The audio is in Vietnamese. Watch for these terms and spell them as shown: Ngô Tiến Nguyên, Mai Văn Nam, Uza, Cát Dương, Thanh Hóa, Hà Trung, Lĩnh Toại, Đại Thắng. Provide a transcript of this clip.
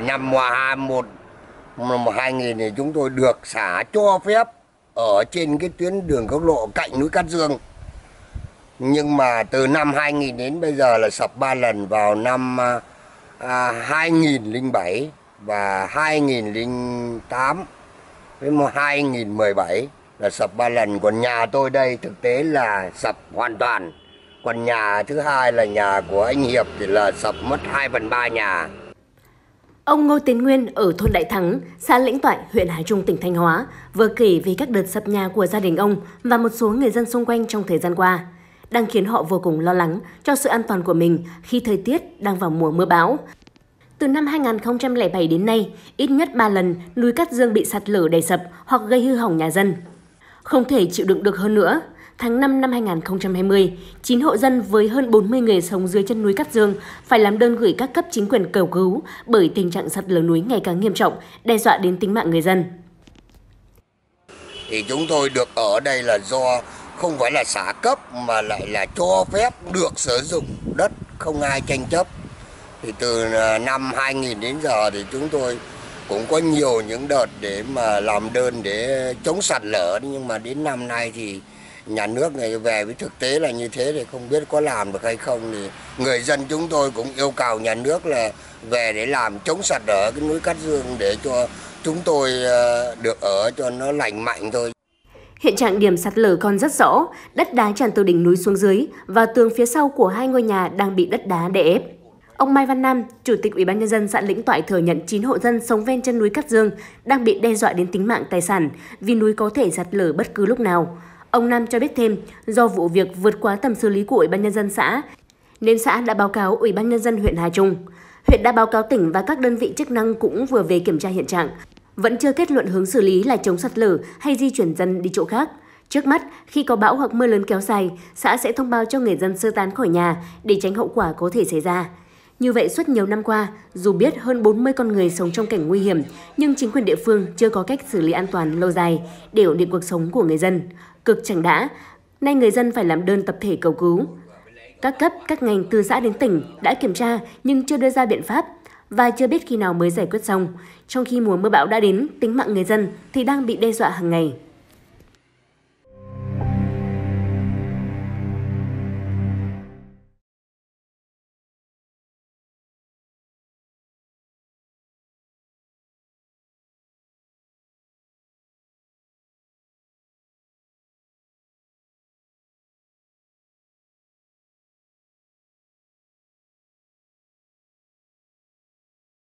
năm 2000 thì chúng tôi được xả cho phép ở trên cái tuyến đường quốc lộ cạnh núi Cát Dương. Nhưng mà từ năm 2000 đến bây giờ là sập 3 lần, vào năm 2007 và 2008 với 2017 là sập 3 lần. Còn nhà tôi đây thực tế là sập hoàn toàn. Còn nhà thứ hai là nhà của anh Hiệp thì là sập mất 2/3 nhà. Ông Ngô Tiến Nguyên ở thôn Đại Thắng, xã Lĩnh Toại, huyện Hà Trung, tỉnh Thanh Hóa vừa kể về các đợt sập nhà của gia đình ông và một số người dân xung quanh trong thời gian qua, đang khiến họ vô cùng lo lắng cho sự an toàn của mình khi thời tiết đang vào mùa mưa bão. Từ năm 2007 đến nay, ít nhất 3 lần núi Cát Dương bị sạt lở đầy sập hoặc gây hư hỏng nhà dân. Không thể chịu đựng được hơn nữa, tháng 5 năm 2020, 9 hộ dân với hơn 40 người sống dưới chân núi Cát Dương phải làm đơn gửi các cấp chính quyền cầu cứu bởi tình trạng sạt lở núi ngày càng nghiêm trọng, đe dọa đến tính mạng người dân. Thì chúng tôi được ở đây là do không phải là xã cấp mà lại là cho phép được sử dụng đất, không ai tranh chấp. Thì từ năm 2000 đến giờ thì chúng tôi cũng có nhiều những đợt để mà làm đơn để chống sạt lở, nhưng mà đến năm nay thì nhà nước này về với thực tế là như thế thì không biết có làm được hay không. Thì người dân chúng tôi cũng yêu cầu nhà nước là về để làm chống sạt lở cái núi Cát Dương để cho chúng tôi được ở cho nó lành mạnh thôi. Hiện trạng điểm sạt lở còn rất rõ, đất đá tràn từ đỉnh núi xuống dưới và tường phía sau của hai ngôi nhà đang bị đất đá đè ép. Ông Mai Văn Nam, Chủ tịch Ủy ban Nhân dân xã Lĩnh Toại thừa nhận 9 hộ dân sống ven chân núi Cát Dương đang bị đe dọa đến tính mạng, tài sản vì núi có thể sạt lở bất cứ lúc nào. Ông Nam cho biết thêm, do vụ việc vượt quá tầm xử lý của Ủy ban Nhân dân xã, nên xã đã báo cáo Ủy ban Nhân dân huyện Hà Trung. Huyện đã báo cáo tỉnh và các đơn vị chức năng cũng vừa về kiểm tra hiện trạng. Vẫn chưa kết luận hướng xử lý là chống sạt lở hay di chuyển dân đi chỗ khác. Trước mắt, khi có bão hoặc mưa lớn kéo dài, xã sẽ thông báo cho người dân sơ tán khỏi nhà để tránh hậu quả có thể xảy ra. Như vậy, suốt nhiều năm qua, dù biết hơn 40 con người sống trong cảnh nguy hiểm, nhưng chính quyền địa phương chưa có cách xử lý an toàn lâu dài để ổn định cuộc sống của người dân. Cực chẳng đã, nay người dân phải làm đơn tập thể cầu cứu. Các cấp, các ngành từ xã đến tỉnh đã kiểm tra nhưng chưa đưa ra biện pháp và chưa biết khi nào mới giải quyết xong. Trong khi mùa mưa bão đã đến, tính mạng người dân thì đang bị đe dọa hàng ngày.